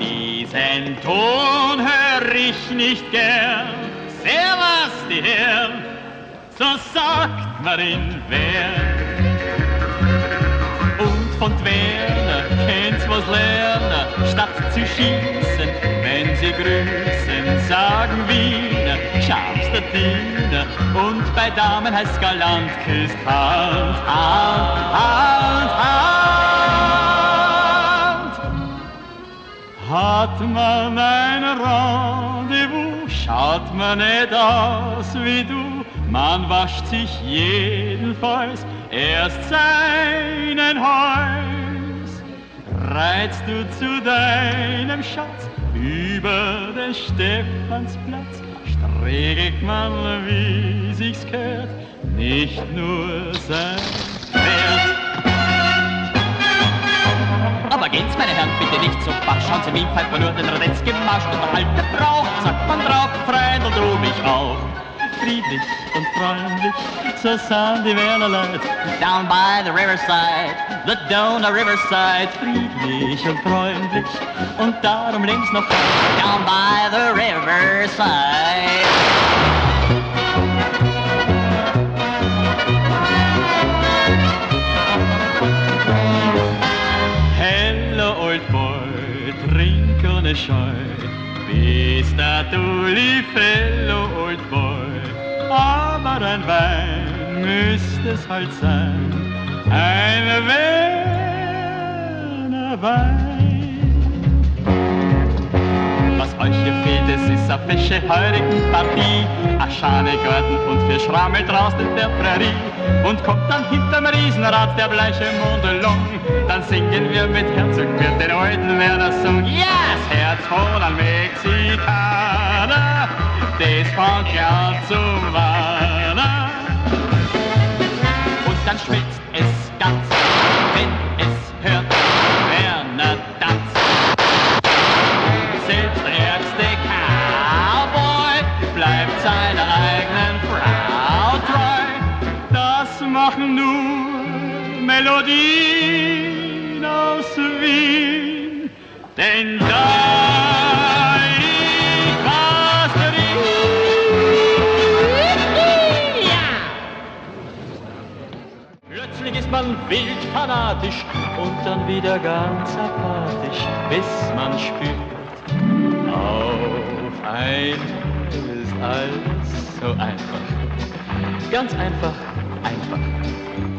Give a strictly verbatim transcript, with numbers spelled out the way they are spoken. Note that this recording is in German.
Diesen Ton hör ich nicht gern, servus die Herren, so sagt man in Wern. Und von Werner kennt's was lernen, statt zu schießen, wenn sie grüßen, sagen wir, scharfster Diener. Und bei Damen heißt's galant, küsst Hand, Hand, Hand, Hand. Hat man ein Rendezvous, schaut man nicht aus wie du. Man wascht sich jedenfalls erst seinen Hals. Reizt du zu deinem Schatz über den Stephansplatz, regelt man, wie sich's gehört, nicht nur sein Pferd. Aber geht's, meine Herren, bitte nicht so baff. Schauen Sie, wie pfeift man nur den Radetzky-Marsch. Und der alte Brauch, sagt man drauf, freundelt du mich auch. Friedlich und freundlich, so sahen die Werner Leute down by the riverside, the Donau Riverside. Friedlich und freundlich und darum links noch down by the riverside. Hello old boy, trink ohne Scheu, bist a tolli fellow old boy. Aber ein Wein müsste es halt sein, ein Werner Wein. Was euch hier fehlt, es ist a fesche Heurigenpartie, a Schanegorden und vier Schrammel draußen in der Prärie. Und kommt dann hinterm Riesenrad der bleiche Mondelung, dann singen wir mit Herzog für den alten Werner-Song. Yes, Herz voll an Mexikaner, des von Cazovana. Und dann schmilzt es ganz, wenn es hört Werner tanzt. Selbst der ärgste Cowboy bleibt seiner eigenen Frau treu. Das machen nur Melodien aus Wien, denn da ist man wild fanatisch und dann wieder ganz apathisch, bis man spürt, auf einmal ist alles so einfach, ganz einfach, einfach.